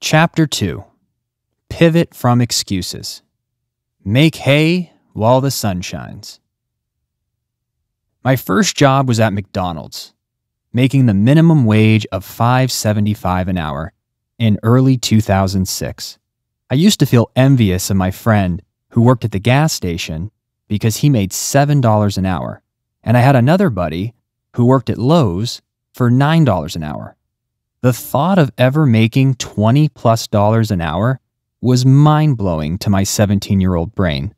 Chapter 2. Pivot from Excuses. Make hay while the sun shines. My first job was at McDonald's, making the minimum wage of $5.75 an hour in early 2006. I used to feel envious of my friend who worked at the gas station because he made $7 an hour, and I had another buddy who worked at Lowe's for $9 an hour. The thought of ever making $20+ an hour was mind-blowing to my 17-year-old brain.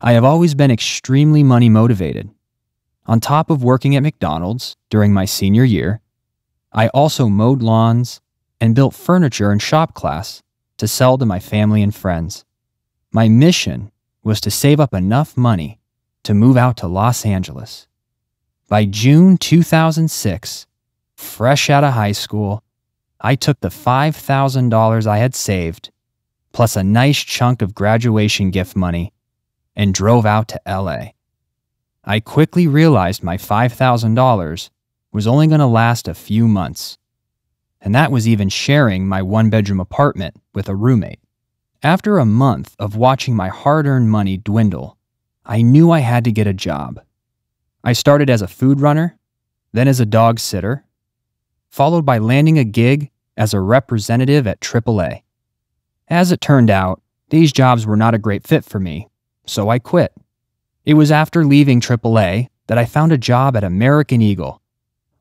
I have always been extremely money-motivated. On top of working at McDonald's during my senior year, I also mowed lawns and built furniture in shop class to sell to my family and friends. My mission was to save up enough money to move out to Los Angeles. By June 2006, fresh out of high school, I took the $5,000 I had saved, plus a nice chunk of graduation gift money, and drove out to LA. I quickly realized my $5,000 was only going to last a few months, and that was even sharing my one-bedroom apartment with a roommate. After a month of watching my hard-earned money dwindle, I knew I had to get a job. I started as a food runner, then as a dog sitter, followed by landing a gig as a representative at AAA. As it turned out, these jobs were not a great fit for me, so I quit. It was after leaving AAA that I found a job at American Eagle.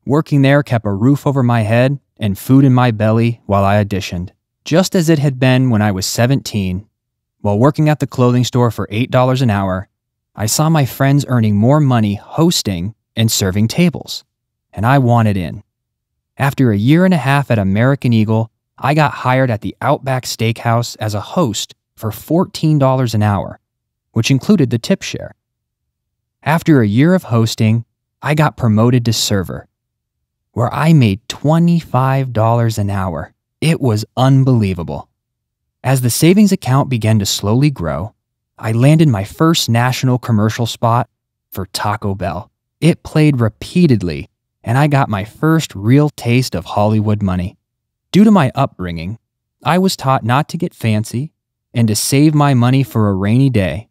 Working there kept a roof over my head and food in my belly while I auditioned, just as it had been when I was 17. While working at the clothing store for $8 an hour, I saw my friends earning more money hosting and serving tables, and I wanted in. After a year and a half at American Eagle, I got hired at the Outback Steakhouse as a host for $14 an hour, which included the tip share. After a year of hosting, I got promoted to server, where I made $25 an hour. It was unbelievable. As the savings account began to slowly grow, I landed my first national commercial spot for Taco Bell. It played repeatedly, and I got my first real taste of Hollywood money. Due to my upbringing, I was taught not to get fancy and to save my money for a rainy day,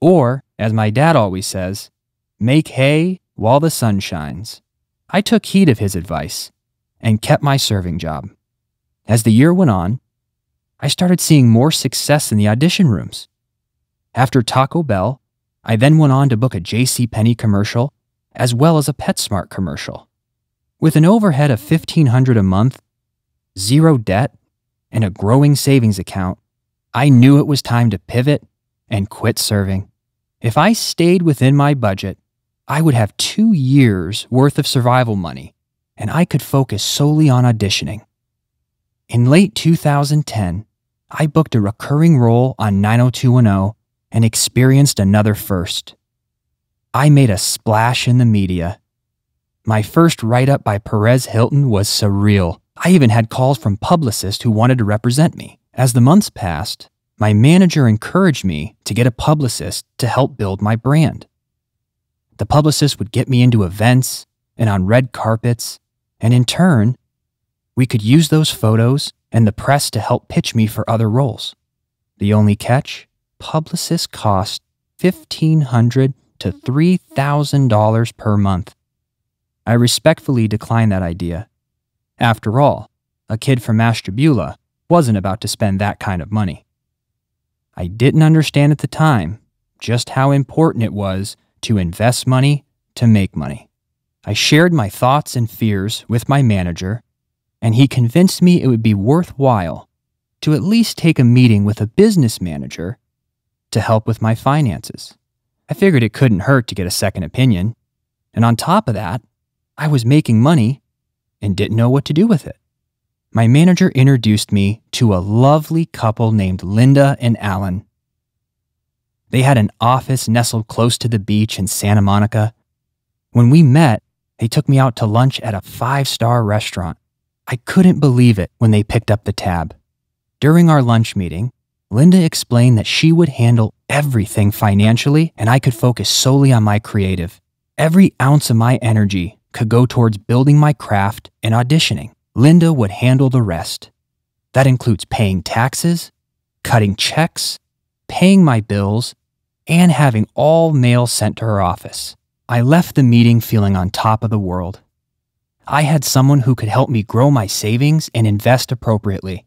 or, as my dad always says, make hay while the sun shines. I took heed of his advice and kept my serving job. As the year went on, I started seeing more success in the audition rooms. After Taco Bell, I then went on to book a JCPenney commercial as well as a PetSmart commercial. With an overhead of $1,500 a month, zero debt, and a growing savings account, I knew it was time to pivot and quit serving. If I stayed within my budget, I would have 2 years' worth of survival money, and I could focus solely on auditioning. In late 2010, I booked a recurring role on 90210 and experienced another first. I made a splash in the media. My first write-up by Perez Hilton was surreal. I even had calls from publicists who wanted to represent me. As the months passed, my manager encouraged me to get a publicist to help build my brand. The publicist would get me into events and on red carpets, and in turn, we could use those photos and the press to help pitch me for other roles. The only catch? Publicists cost $1,500 to $3,000 per month. I respectfully declined that idea. After all, a kid from Ashtabula wasn't about to spend that kind of money. I didn't understand at the time just how important it was to invest money to make money. I shared my thoughts and fears with my manager, and he convinced me it would be worthwhile to at least take a meeting with a business manager to help with my finances. I figured it couldn't hurt to get a second opinion, and on top of that, I was making money and didn't know what to do with it. My manager introduced me to a lovely couple named Linda and Alan. They had an office nestled close to the beach in Santa Monica. When we met, they took me out to lunch at a five-star restaurant. I couldn't believe it when they picked up the tab. During our lunch meeting, Linda explained that she would handle everything financially and I could focus solely on my creative. Every ounce of my energy could go towards building my craft and auditioning. Linda would handle the rest. That includes paying taxes, cutting checks, paying my bills, and having all mail sent to her office. I left the meeting feeling on top of the world. I had someone who could help me grow my savings and invest appropriately.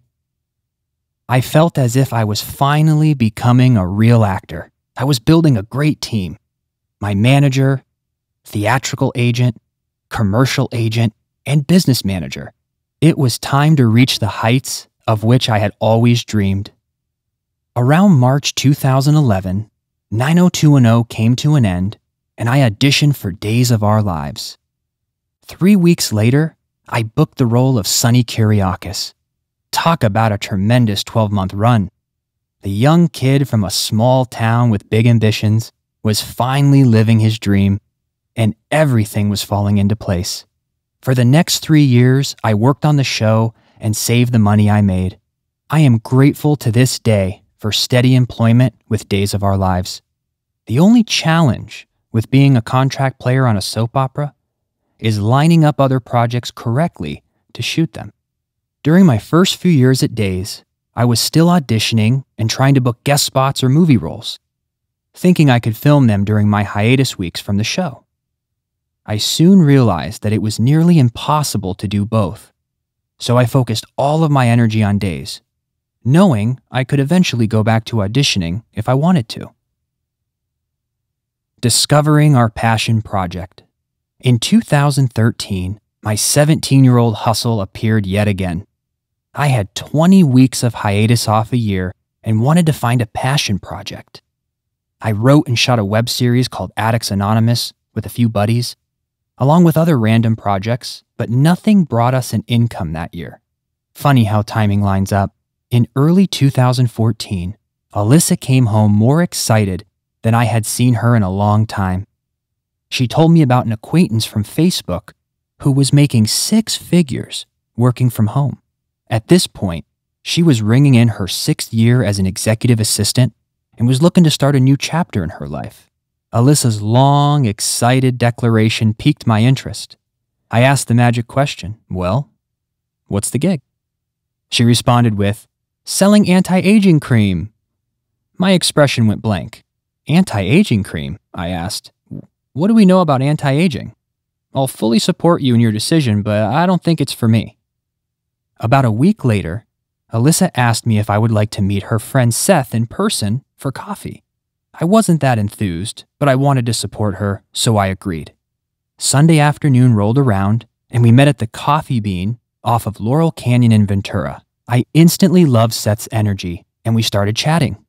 I felt as if I was finally becoming a real actor. I was building a great team. My manager, theatrical agent, commercial agent, and business manager. It was time to reach the heights of which I had always dreamed. Around March 2011, 90210 came to an end, and I auditioned for Days of Our Lives. 3 weeks later, I booked the role of Sonny Kiriakis. Talk about a tremendous 12-month run. The young kid from a small town with big ambitions was finally living his dream, and everything was falling into place. For the next 3 years, I worked on the show and saved the money I made. I am grateful to this day for steady employment with Days of Our Lives. The only challenge with being a contract player on a soap opera is lining up other projects correctly to shoot them. During my first few years at Days, I was still auditioning and trying to book guest spots or movie roles, thinking I could film them during my hiatus weeks from the show. I soon realized that it was nearly impossible to do both, so I focused all of my energy on Days, knowing I could eventually go back to auditioning if I wanted to. Discovering our passion project. In 2013, my 17-year-old hustle appeared yet again. I had 20 weeks of hiatus off a year and wanted to find a passion project. I wrote and shot a web series called Addicts Anonymous with a few buddies, along with other random projects, but nothing brought us an income that year. Funny how timing lines up. In early 2014, Alyssa came home more excited than I had seen her in a long time. She told me about an acquaintance from Facebook who was making six figures working from home. At this point, she was ringing in her 6th year as an executive assistant and was looking to start a new chapter in her life. Alyssa's long, excited declaration piqued my interest. I asked the magic question, well, what's the gig? She responded with, selling anti-aging cream. My expression went blank. Anti-aging cream? I asked. What do we know about anti-aging? I'll fully support you in your decision, but I don't think it's for me. About a week later, Alyssa asked me if I would like to meet her friend Seth in person for coffee. I wasn't that enthused, but I wanted to support her, so I agreed. Sunday afternoon rolled around, and we met at the Coffee Bean off of Laurel Canyon in Ventura. I instantly loved Seth's energy, and we started chatting.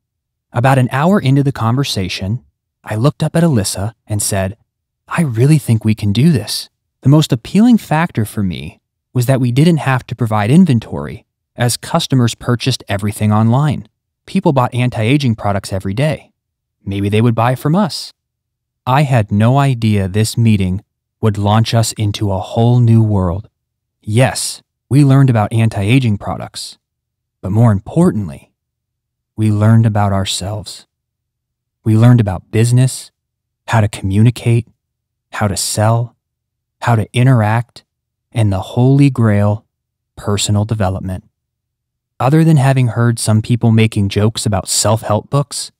About an hour into the conversation, I looked up at Alyssa and said, I really think we can do this. The most appealing factor for me was that we didn't have to provide inventory, as customers purchased everything online. People bought anti-aging products every day. Maybe they would buy from us. I had no idea this meeting would launch us into a whole new world. Yes, we learned about anti-aging products, but more importantly, we learned about ourselves. We learned about business, how to communicate, how to sell, how to interact, and the holy grail, personal development. Other than having heard some people making jokes about self-help books,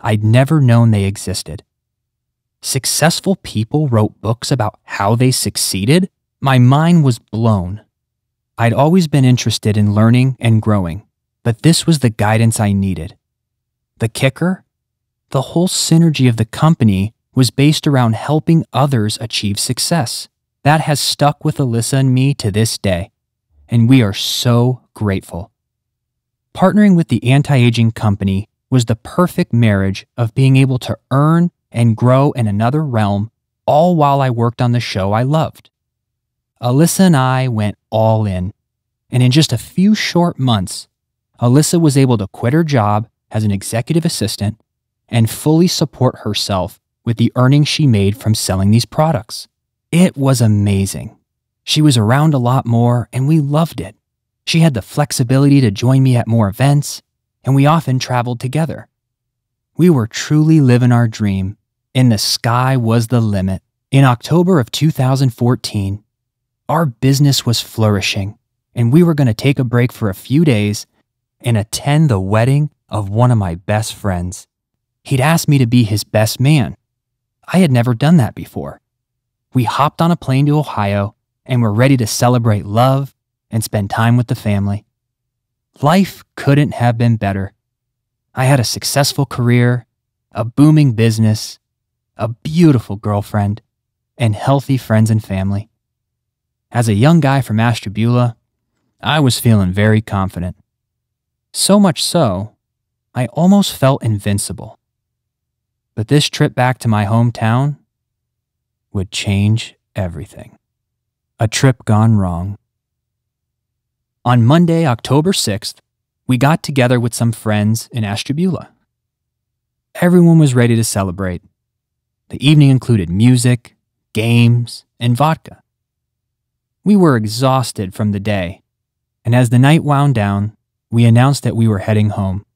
I'd never known they existed. Successful people wrote books about how they succeeded? My mind was blown. I'd always been interested in learning and growing, but this was the guidance I needed. The kicker? The whole synergy of the company was based around helping others achieve success. That has stuck with Alyssa and me to this day, and we are so grateful. Partnering with the anti-aging company was the perfect marriage of being able to earn and grow in another realm, all while I worked on the show I loved. Alyssa and I went all in, and in just a few short months, Alyssa was able to quit her job as an executive assistant and fully support herself with the earnings she made from selling these products. It was amazing. She was around a lot more, and we loved it. She had the flexibility to join me at more events, and we often traveled together. We were truly living our dream, and the sky was the limit. In October of 2014, our business was flourishing, and we were going to take a break for a few days and attend the wedding of one of my best friends. He'd asked me to be his best man. I had never done that before. We hopped on a plane to Ohio and were ready to celebrate love and spend time with the family. Life couldn't have been better. I had a successful career, a booming business, a beautiful girlfriend, and healthy friends and family. As a young guy from Ashtabula, I was feeling very confident. So much so, I almost felt invincible. But this trip back to my hometown would change everything. A trip gone wrong. On Monday, October 6th, we got together with some friends in Ashtabula. Everyone was ready to celebrate. The evening included music, games, and vodka. We were exhausted from the day, and as the night wound down, we announced that we were heading home.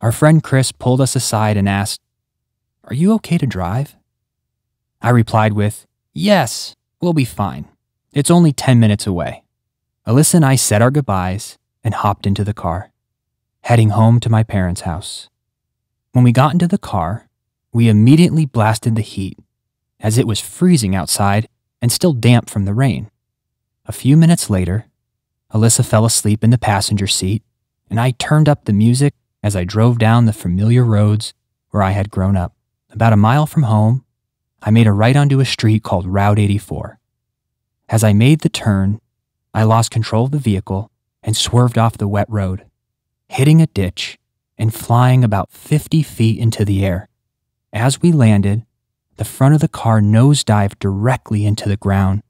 Our friend Chris pulled us aside and asked, "Are you okay to drive?" I replied with, "Yes, we'll be fine. It's only 10 minutes away." Alyssa and I said our goodbyes and hopped into the car, heading home to my parents' house. When we got into the car, we immediately blasted the heat, as it was freezing outside and still damp from the rain. A few minutes later, Alyssa fell asleep in the passenger seat, and I turned up the music as I drove down the familiar roads where I had grown up. About a mile from home, I made a right onto a street called Route 84. As I made the turn, I lost control of the vehicle and swerved off the wet road, hitting a ditch and flying about 50 feet into the air. As we landed, the front of the car nosedived directly into the ground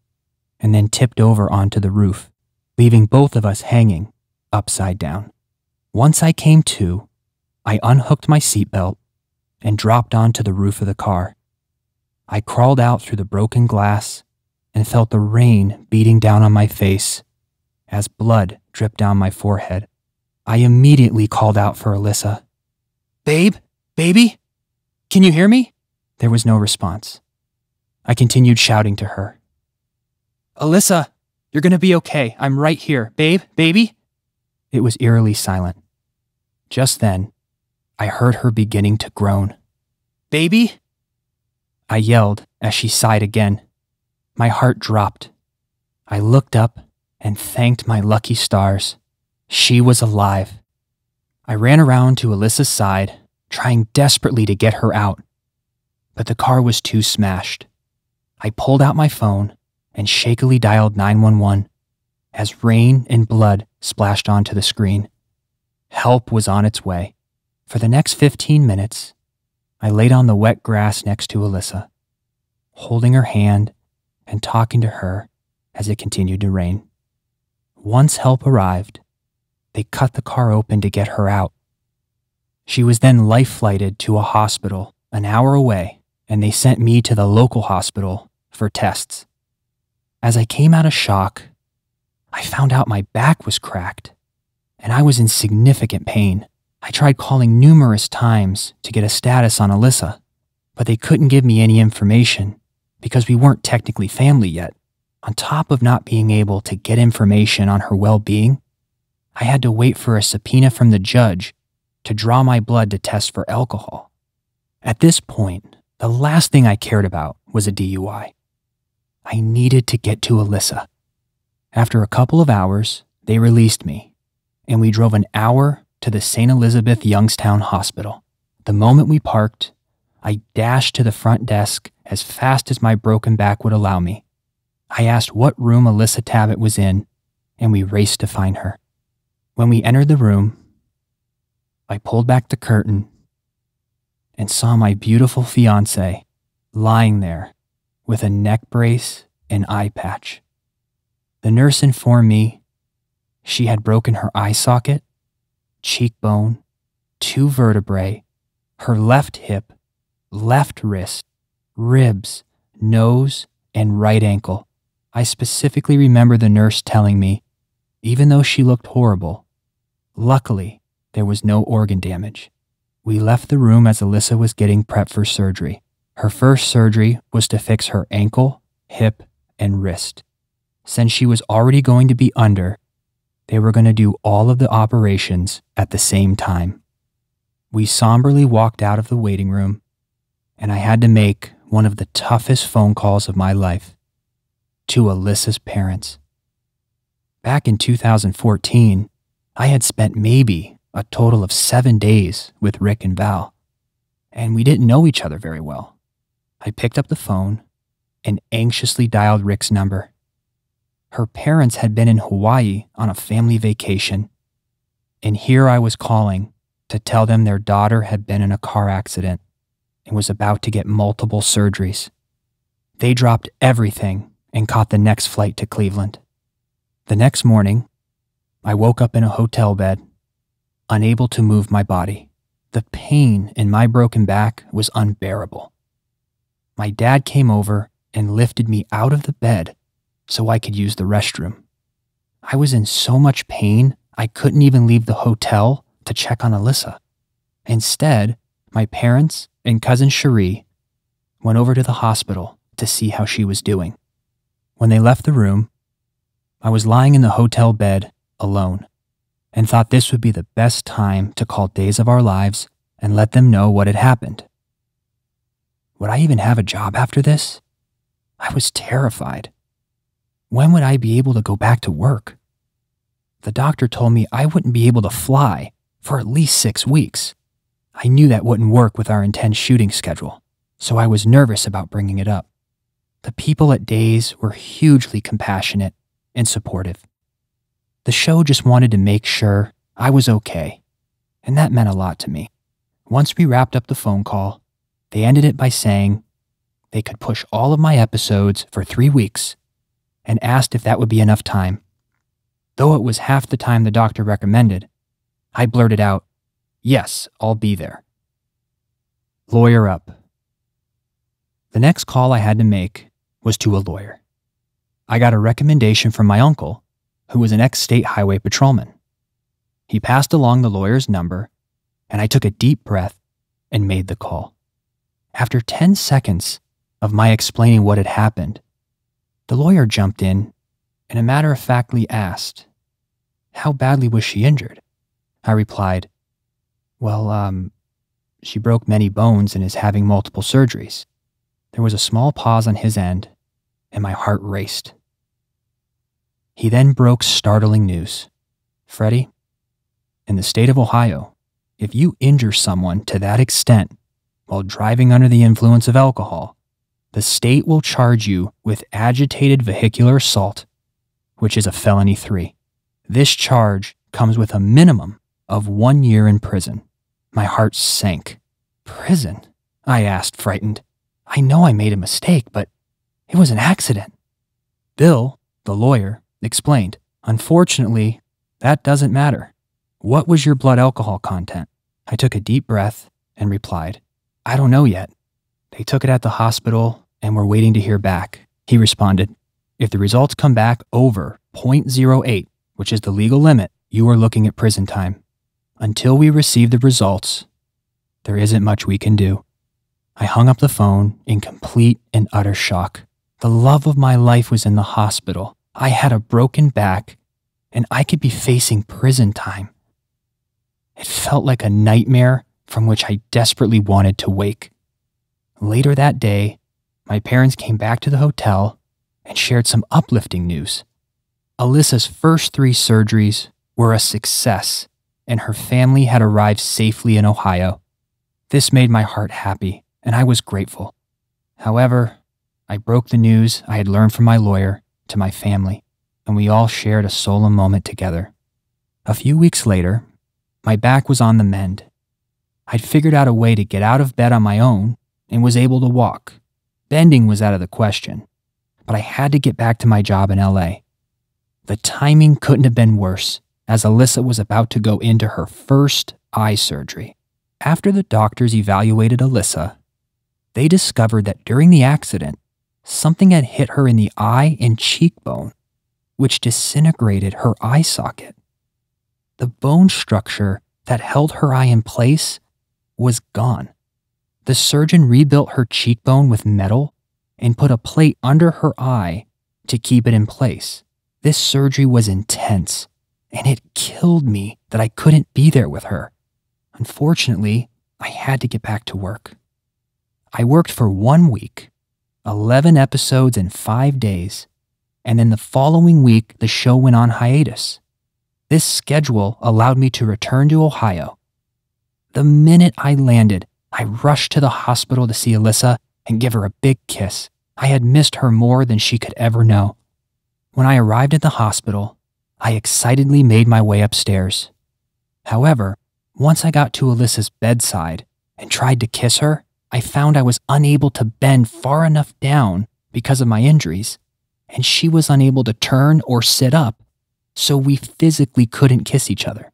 and then tipped over onto the roof, leaving both of us hanging upside down. Once I came to, I unhooked my seatbelt and dropped onto the roof of the car. I crawled out through the broken glass and felt the rain beating down on my face as blood dripped down my forehead. I immediately called out for Alyssa. "Babe? Baby? Can you hear me?" There was no response. I continued shouting to her. "Alyssa, you're gonna be okay. I'm right here. Babe? Baby?" It was eerily silent. Just then, I heard her beginning to groan. "Baby?" I yelled as she sighed again. My heart dropped. I looked up and thanked my lucky stars. She was alive. I ran around to Alyssa's side, trying desperately to get her out, but the car was too smashed. I pulled out my phone and shakily dialed 911 as rain and blood splashed onto the screen. Help was on its way. For the next 15 minutes, I laid on the wet grass next to Alyssa, holding her hand and talking to her as it continued to rain. Once help arrived, they cut the car open to get her out. She was then life-flighted to a hospital an hour away, and they sent me to the local hospital for tests. As I came out of shock, I found out my back was cracked, and I was in significant pain. I tried calling numerous times to get a status on Alyssa, but they couldn't give me any information because we weren't technically family yet. On top of not being able to get information on her well-being, I had to wait for a subpoena from the judge to draw my blood to test for alcohol. At this point, the last thing I cared about was a DUI. I needed to get to Alyssa. After a couple of hours, they released me, and we drove an hour to the St. Elizabeth Youngstown Hospital. The moment we parked, I dashed to the front desk as fast as my broken back would allow me. I asked what room Alyssa Tabit was in, and we raced to find her. When we entered the room, I pulled back the curtain and saw my beautiful fiancée lying there with a neck brace and eye patch. The nurse informed me she had broken her eye socket, cheekbone, 2 vertebrae, her left hip, left wrist, ribs, nose, and right ankle. I specifically remember the nurse telling me, even though she looked horrible, luckily there was no organ damage. We left the room as Alyssa was getting prepped for surgery. Her first surgery was to fix her ankle, hip, and wrist. Since she was already going to be under, they were going to do all of the operations at the same time. We somberly walked out of the waiting room, and I had to make one of the toughest phone calls of my life to Alyssa's parents. Back in 2014, I had spent maybe a total of 7 days with Rick and Val, and we didn't know each other very well. I picked up the phone and anxiously dialed Rick's number. Her parents had been in Hawaii on a family vacation, and here I was calling to tell them their daughter had been in a car accident and was about to get multiple surgeries. They dropped everything and caught the next flight to Cleveland. The next morning, I woke up in a hotel bed, unable to move my body. The pain in my broken back was unbearable. My dad came over and lifted me out of the bed so I could use the restroom. I was in so much pain, I couldn't even leave the hotel to check on Alyssa. Instead, my parents and cousin Cherie went over to the hospital to see how she was doing. When they left the room, I was lying in the hotel bed alone and thought this would be the best time to call Days of Our Lives and let them know what had happened. Would I even have a job after this? I was terrified. When would I be able to go back to work? The doctor told me I wouldn't be able to fly for at least 6 weeks. I knew that wouldn't work with our intense shooting schedule, so I was nervous about bringing it up. The people at Days were hugely compassionate and supportive. The show just wanted to make sure I was okay, and that meant a lot to me. Once we wrapped up the phone call, they ended it by saying they could push all of my episodes for 3 weeks and asked if that would be enough time. Though it was half the time the doctor recommended, I blurted out, "Yes, I'll be there." Lawyer up. The next call I had to make was to a lawyer. I got a recommendation from my uncle, who was an ex-state highway patrolman. He passed along the lawyer's number, and I took a deep breath and made the call. After 10 seconds of my explaining what had happened, the lawyer jumped in and a matter-of-factly asked, "How badly was she injured?" I replied, "Well, she broke many bones and is having multiple surgeries." There was a small pause on his end, and my heart raced. He then broke startling news. "Freddie, in the state of Ohio, if you injure someone to that extent while driving under the influence of alcohol, the state will charge you with agitated vehicular assault, which is a felony 3. This charge comes with a minimum of 1 year in prison." My heart sank. "Prison?" I asked, frightened. I know I made a mistake, but it was an accident. Bill, the lawyer, explained, "Unfortunately, that doesn't matter. What was your blood alcohol content?" I took a deep breath and replied, "I don't know yet. They took it at the hospital and were waiting to hear back." He responded, "If the results come back over 0.08, which is the legal limit, you are looking at prison time. Until we receive the results, there isn't much we can do." I hung up the phone in complete and utter shock. The love of my life was in the hospital. I had a broken back, and I could be facing prison time. It felt like a nightmare from which I desperately wanted to wake. Later that day, my parents came back to the hotel and shared some uplifting news. Alyssa's first 3 surgeries were a success, and her family had arrived safely in Ohio. This made my heart happy, and I was grateful. However, I broke the news I had learned from my lawyer to my family, and we all shared a solemn moment together. A few weeks later, my back was on the mend. I'd figured out a way to get out of bed on my own and was able to walk. Bending was out of the question, but I had to get back to my job in LA. The timing couldn't have been worse, as Alyssa was about to go into her first eye surgery. After the doctors evaluated Alyssa, they discovered that during the accident, something had hit her in the eye and cheekbone, which disintegrated her eye socket. The bone structure that held her eye in place was gone. The surgeon rebuilt her cheekbone with metal and put a plate under her eye to keep it in place. This surgery was intense, and it killed me that I couldn't be there with her. Unfortunately, I had to get back to work. I worked for 1 week, 11 episodes in 5 days, and then the following week the show went on hiatus. This schedule allowed me to return to Ohio. The minute I landed, I rushed to the hospital to see Alyssa and give her a big kiss. I had missed her more than she could ever know. When I arrived at the hospital, I excitedly made my way upstairs. However, once I got to Alyssa's bedside and tried to kiss her, I found I was unable to bend far enough down because of my injuries, and she was unable to turn or sit up, so we physically couldn't kiss each other.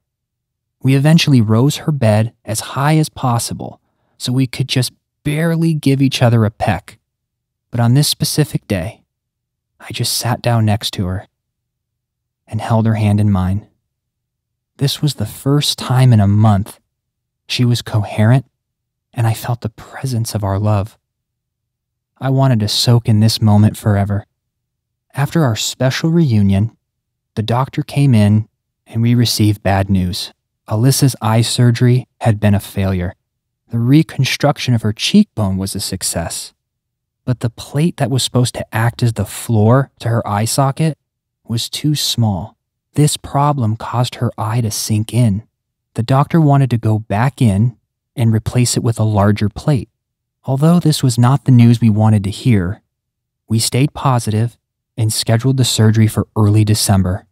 We eventually rose her bed as high as possible so we could just barely give each other a peck. But on this specific day, I just sat down next to her and held her hand in mine. This was the first time in a month she was coherent, and I felt the presence of our love. I wanted to soak in this moment forever. After our special reunion, the doctor came in and we received bad news. Alyssa's eye surgery had been a failure. The reconstruction of her cheekbone was a success, but the plate that was supposed to act as the floor to her eye socket was too small. This problem caused her eye to sink in. The doctor wanted to go back in and replace it with a larger plate. Although this was not the news we wanted to hear, we stayed positive and scheduled the surgery for early December.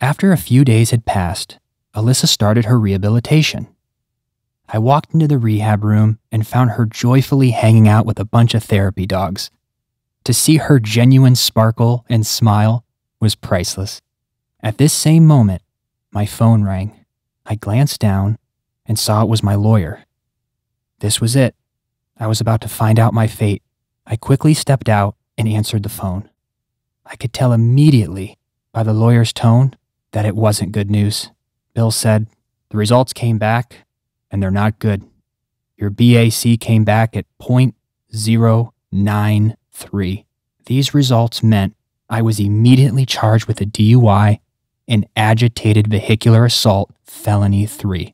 After a few days had passed, Alyssa started her rehabilitation. I walked into the rehab room and found her joyfully hanging out with a bunch of therapy dogs. To see her genuine sparkle and smile was priceless. At this same moment, my phone rang. I glanced down and saw it was my lawyer. This was it. I was about to find out my fate. I quickly stepped out and answered the phone. I could tell immediately by the lawyer's tone that it wasn't good news. Bill said, "The results came back and they're not good. Your BAC came back at 0.093. These results meant I was immediately charged with a DUI and agitated vehicular assault felony 3.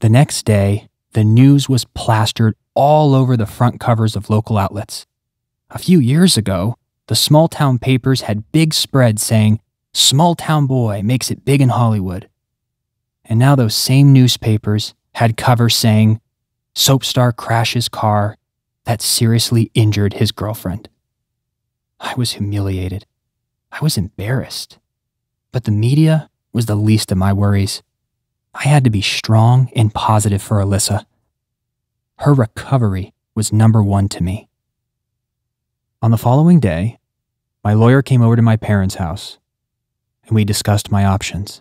The next day, the news was plastered all over the front covers of local outlets. A few years ago, the small-town papers had big spreads saying, "Small-town boy makes it big in Hollywood." And now those same newspapers had covers saying, "Soap star crashes car that seriously injured his girlfriend." I was humiliated. I was embarrassed. But the media was the least of my worries. I had to be strong and positive for Alyssa. Her recovery was number one to me. On the following day, my lawyer came over to my parents' house, and we discussed my options.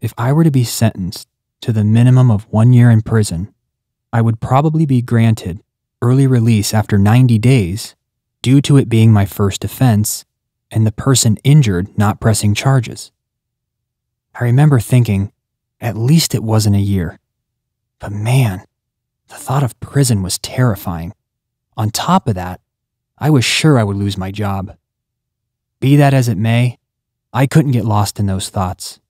If I were to be sentenced to the minimum of 1 year in prison, I would probably be granted early release after 90 days due to it being my first offense and the person injured not pressing charges. I remember thinking, at least it wasn't a year. But man, the thought of prison was terrifying. On top of that, I was sure I would lose my job. Be that as it may, I couldn't get lost in those thoughts.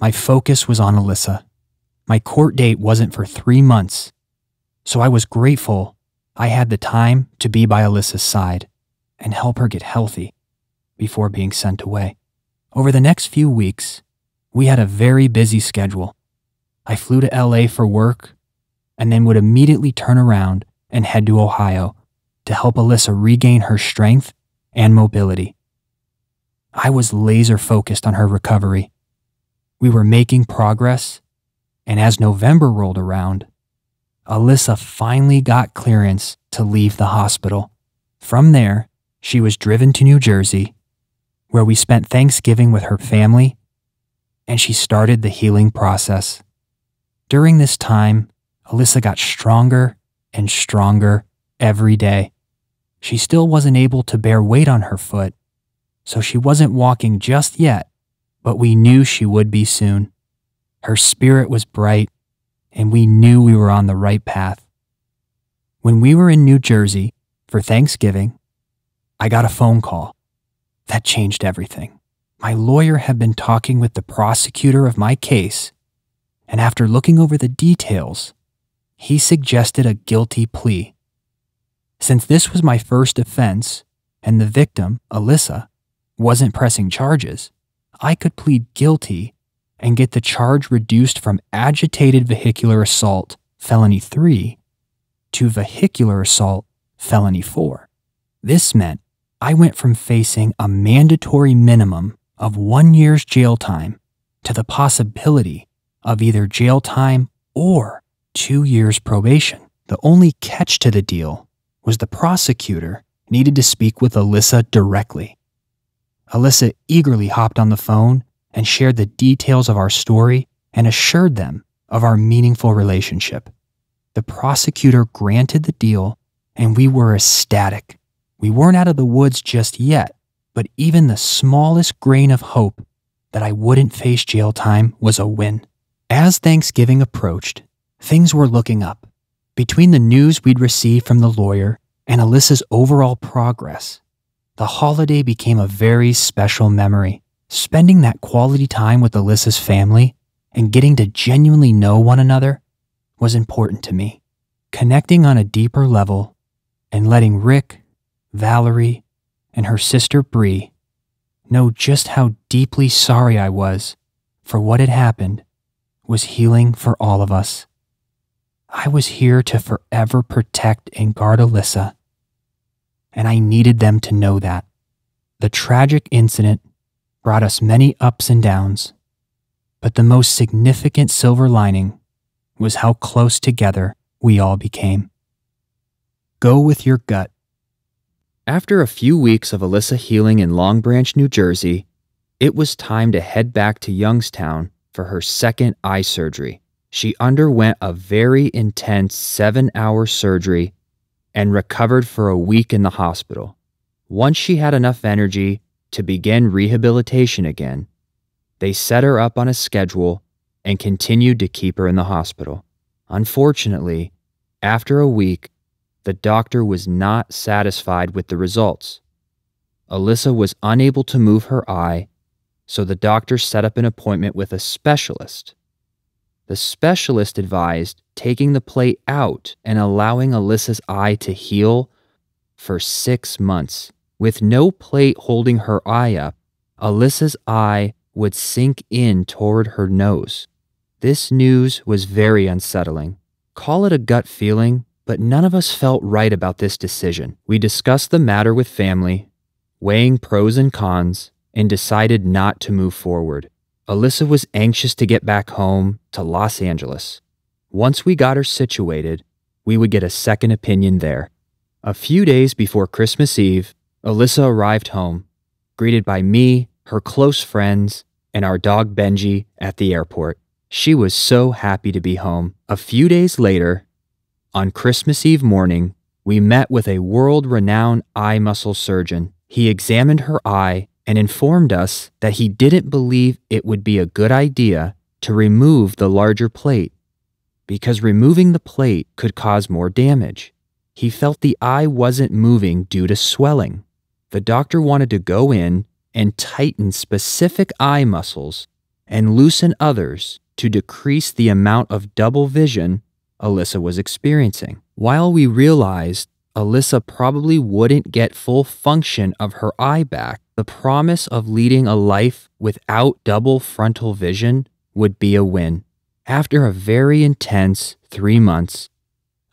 My focus was on Alyssa. My court date wasn't for 3 months, so I was grateful I had the time to be by Alyssa's side and help her get healthy before being sent away. Over the next few weeks, we had a very busy schedule. I flew to LA for work and then would immediately turn around and head to Ohio to help Alyssa regain her strength and mobility. I was laser focused on her recovery. We were making progress, and as November rolled around, Alyssa finally got clearance to leave the hospital. From there, she was driven to New Jersey, where we spent Thanksgiving with her family, and she started the healing process. During this time, Alyssa got stronger and stronger every day. She still wasn't able to bear weight on her foot, so she wasn't walking just yet, but we knew she would be soon. Her spirit was bright, and we knew we were on the right path. When we were in New Jersey for Thanksgiving, I got a phone call That changed everything. My lawyer had been talking with the prosecutor of my case, and after looking over the details, he suggested a guilty plea. Since this was my first offense, and the victim, Alyssa, wasn't pressing charges, I could plead guilty and get the charge reduced from agitated vehicular assault, felony 3, to vehicular assault, felony 4. This meant I went from facing a mandatory minimum of 1 year's jail time to the possibility of either jail time or 2 years probation. The only catch to the deal was the prosecutor needed to speak with Alyssa directly. Alyssa eagerly hopped on the phone and shared the details of our story and assured them of our meaningful relationship. The prosecutor granted the deal, and we were ecstatic. We weren't out of the woods just yet, but even the smallest grain of hope that I wouldn't face jail time was a win. As Thanksgiving approached, things were looking up. Between the news we'd received from the lawyer and Alyssa's overall progress, the holiday became a very special memory. Spending that quality time with Alyssa's family and getting to genuinely know one another was important to me. Connecting on a deeper level and letting Rick, Valerie, and her sister Bree know just how deeply sorry I was for what had happened was healing for all of us. I was here to forever protect and guard Alyssa, and I needed them to know that. The tragic incident brought us many ups and downs, but the most significant silver lining was how close together we all became. Go with your gut. After a few weeks of Alyssa healing in Long Branch, New Jersey, it was time to head back to Youngstown for her second eye surgery. She underwent a very intense 7-hour surgery and recovered for a week in the hospital. Once she had enough energy to begin rehabilitation again, they set her up on a schedule and continued to keep her in the hospital. Unfortunately, after a week, the doctor was not satisfied with the results. Alyssa was unable to move her eye, so the doctor set up an appointment with a specialist. The specialist advised taking the plate out and allowing Alyssa's eye to heal for 6 months. With no plate holding her eye up, Alyssa's eye would sink in toward her nose. This news was very unsettling. Call it a gut feeling, but none of us felt right about this decision. We discussed the matter with family, weighing pros and cons, and decided not to move forward. Alyssa was anxious to get back home to Los Angeles. Once we got her situated, we would get a second opinion there. A few days before Christmas Eve, Alyssa arrived home, greeted by me, her close friends, and our dog Benji at the airport. She was so happy to be home. A few days later, on Christmas Eve morning, we met with a world-renowned eye muscle surgeon. He examined her eye and informed us that he didn't believe it would be a good idea to remove the larger plate, because removing the plate could cause more damage. He felt the eye wasn't moving due to swelling. The doctor wanted to go in and tighten specific eye muscles and loosen others to decrease the amount of double vision Alyssa was experiencing. While we realized Alyssa probably wouldn't get full function of her eye back, the promise of leading a life without double frontal vision would be a win. After a very intense 3 months,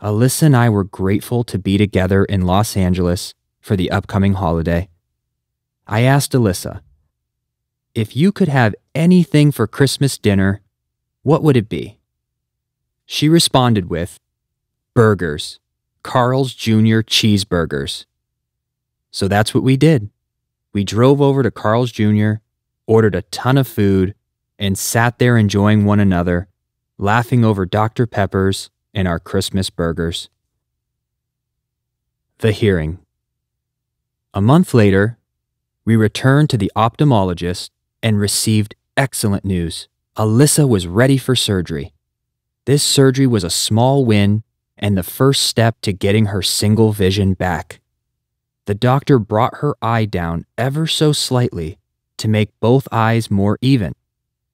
Alyssa and I were grateful to be together in Los Angeles for the upcoming holiday. I asked Alyssa, if you could have anything for Christmas dinner, what would it be? She responded with, burgers, Carl's Jr. cheeseburgers. So that's what we did. We drove over to Carl's Jr., ordered a ton of food, and sat there enjoying one another, laughing over Dr. Pepper's and our Christmas burgers. The hearing. A month later, we returned to the ophthalmologist and received excellent news. Alyssa was ready for surgery. This surgery was a small win and the first step to getting her single vision back. The doctor brought her eye down ever so slightly to make both eyes more even.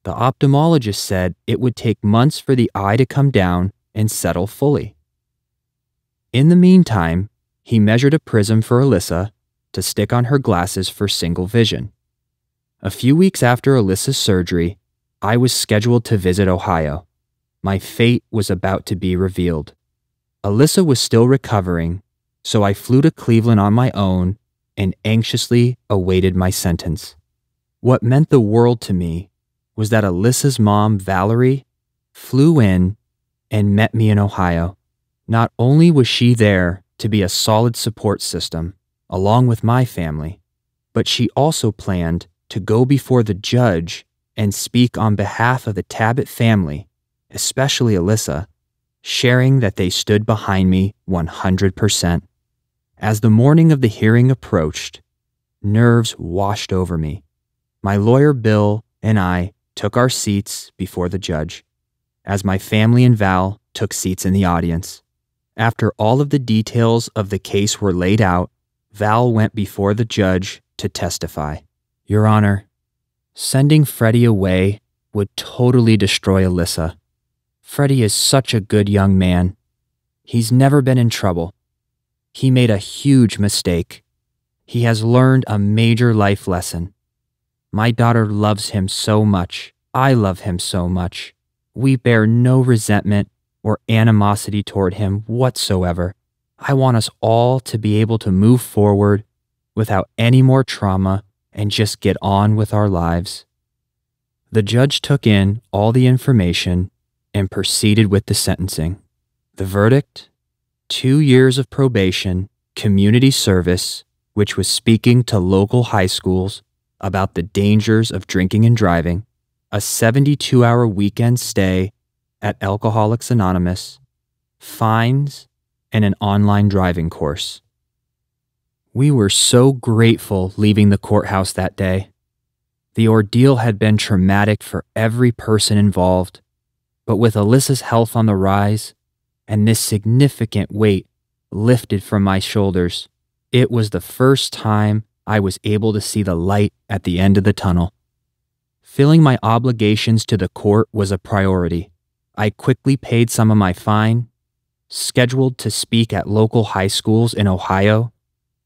The ophthalmologist said it would take months for the eye to come down and settle fully. In the meantime, he measured a prism for Alyssa to stick on her glasses for single vision. A few weeks after Alyssa's surgery, I was scheduled to visit Ohio. My fate was about to be revealed. Alyssa was still recovering, so I flew to Cleveland on my own and anxiously awaited my sentence. What meant the world to me was that Alyssa's mom, Valerie, flew in and met me in Ohio. Not only was she there to be a solid support system, along with my family, but she also planned to go before the judge and speak on behalf of the Tabit family, especially Alyssa, sharing that they stood behind me 100%. As the morning of the hearing approached, nerves washed over me. My lawyer, Bill, and I took our seats before the judge, as my family and Val took seats in the audience. After all of the details of the case were laid out, Val went before the judge to testify. "Your Honor, sending Freddie away would totally destroy Alyssa. Freddie is such a good young man. He's never been in trouble. He made a huge mistake. He has learned a major life lesson. My daughter loves him so much. I love him so much. We bear no resentment or animosity toward him whatsoever. I want us all to be able to move forward without any more trauma and just get on with our lives." The judge took in all the information and proceeded with the sentencing. The verdict: 2 years of probation, community service, which was speaking to local high schools about the dangers of drinking and driving, a 72-hour weekend stay at Alcoholics Anonymous, fines, and an online driving course. We were so grateful leaving the courthouse that day. The ordeal had been traumatic for every person involved, but with Alyssa's health on the rise and this significant weight lifted from my shoulders, it was the first time I was able to see the light at the end of the tunnel. Filling my obligations to the court was a priority. I quickly paid some of my fine, scheduled to speak at local high schools in Ohio,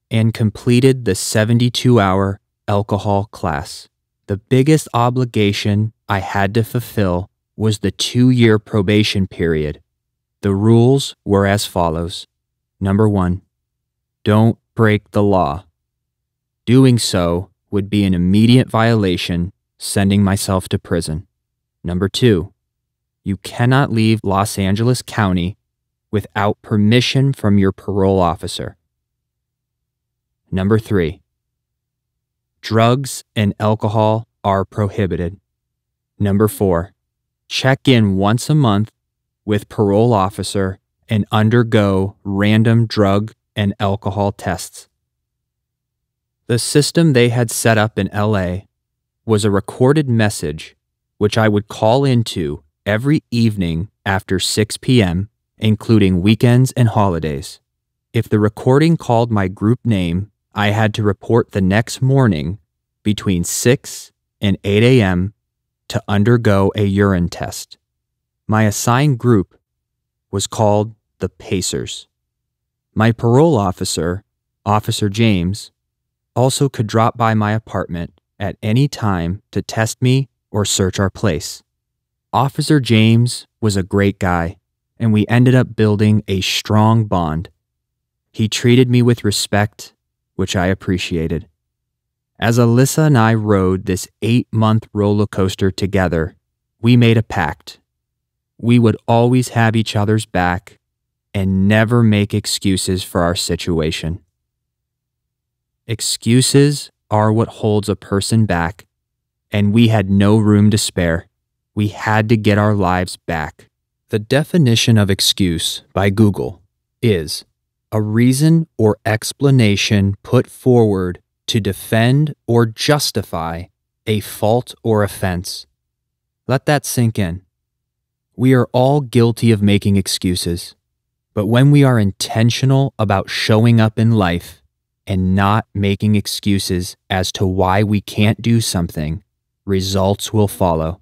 and completed the 72-hour alcohol class. The biggest obligation I had to fulfill was the 2-year probation period. The rules were as follows. Number 1, don't break the law. Doing so would be an immediate violation, sending myself to prison. Number 2, you cannot leave Los Angeles County without permission from your parole officer. Number 3, drugs and alcohol are prohibited. Number 4, check in once a month with parole officer and undergo random drug and alcohol tests. The system they had set up in LA was a recorded message which I would call into every evening after 6 p.m., including weekends and holidays. If the recording called my group name, I had to report the next morning between 6 and 8 a.m. to undergo a urine test. My assigned group was called the Pacers. My parole officer, Officer James, also could drop by my apartment at any time to test me or search our place. Officer James was a great guy, and we ended up building a strong bond. He treated me with respect, which I appreciated. As Alyssa and I rode this 8-month roller coaster together, we made a pact. We would always have each other's back and never make excuses for our situation. Excuses are what holds a person back, and we had no room to spare. We had to get our lives back. The definition of excuse by Google is a reason or explanation put forward to defend or justify a fault or offense. Let that sink in. We are all guilty of making excuses, but when we are intentional about showing up in life, and not making excuses as to why we can't do something, results will follow.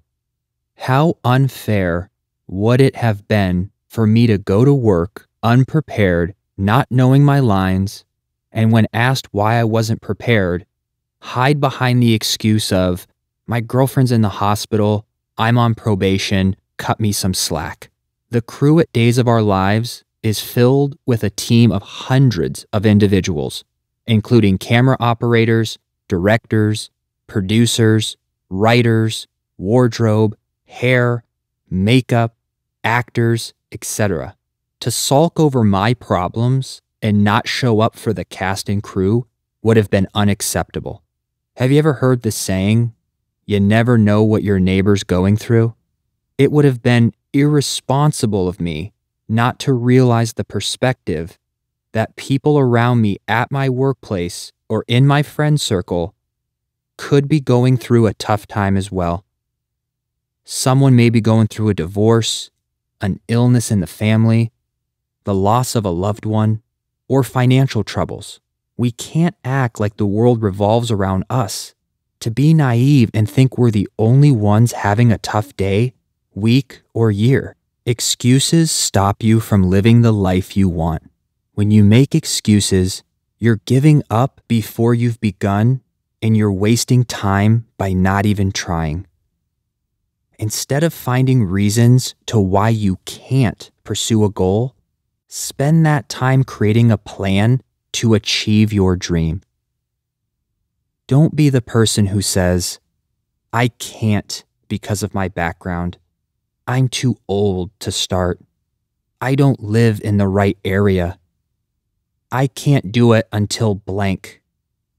How unfair would it have been for me to go to work unprepared, not knowing my lines, and when asked why I wasn't prepared, hide behind the excuse of, my girlfriend's in the hospital, I'm on probation, cut me some slack. The crew at Days of Our Lives is filled with a team of hundreds of individuals, including camera operators, directors, producers, writers, wardrobe, hair, makeup, actors, etc. To sulk over my problems and not show up for the cast and crew would have been unacceptable. Have you ever heard the saying, you never know what your neighbor's going through? It would have been irresponsible of me not to realize the perspective that people around me at my workplace or in my friend circle could be going through a tough time as well. Someone may be going through a divorce, an illness in the family, the loss of a loved one, or financial troubles. We can't act like the world revolves around us. To be naive and think we're the only ones having a tough day, week, or year. Excuses stop you from living the life you want. When you make excuses, you're giving up before you've begun, and you're wasting time by not even trying. Instead of finding reasons to why you can't pursue a goal, spend that time creating a plan to achieve your dream. Don't be the person who says, I can't because of my background. I'm too old to start. I don't live in the right area. I can't do it until blank.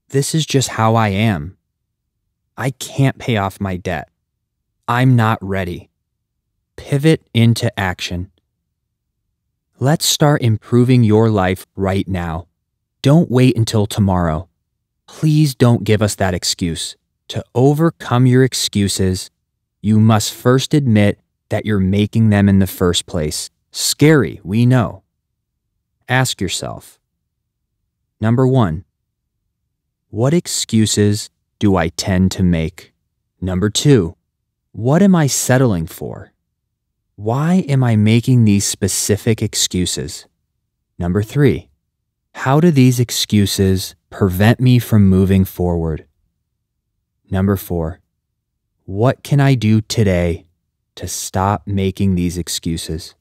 This is just how I am. I can't pay off my debt. I'm not ready. Pivot into action. Let's start improving your life right now. Don't wait until tomorrow. Please don't give us that excuse. To overcome your excuses, you must first admit that you're making them in the first place. Scary, we know. Ask yourself, number one, what excuses do I tend to make? Number two, what am I settling for? Why am I making these specific excuses? Number three, how do these excuses prevent me from moving forward? Number four, what can I do today to stop making these excuses?